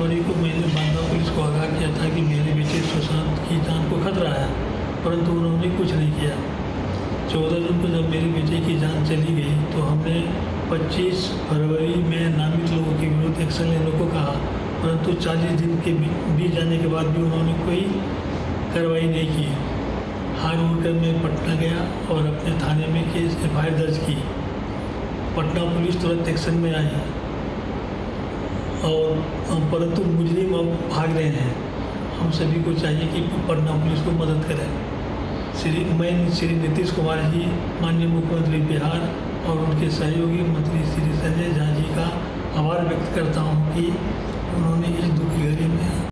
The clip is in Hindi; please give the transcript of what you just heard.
फरवरी को मैंने बांदा पुलिस को आगाह किया था कि मेरे बेटे सुशांत की जान को खतरा है, परंतु उन्होंने कुछ नहीं किया। 14 जून को जब मेरे बेटे की जान चली गई तो हमने 25 फरवरी में नामित लोगों के विरुद्ध एक्शन लेने को कहा, परंतु 40 दिन के बीत जाने के बाद भी उन्होंने कोई कार्रवाई नहीं की। हार होकर मैं पटना गया और अपने थाने में केस एफआईआर दर्ज की। पटना पुलिस तुरंत एक्शन में आई और परंतु मुजरिम अब भाग रहे हैं। हम सभी को चाहिए कि पटना पुलिस को मदद करें। मैं श्री नीतीश कुमार जी, माननीय मुख्यमंत्री बिहार और उनके सहयोगी मंत्री श्री संजय झा जी का आभार व्यक्त करता हूँ कि उन्होंने इस दुखी घड़ी में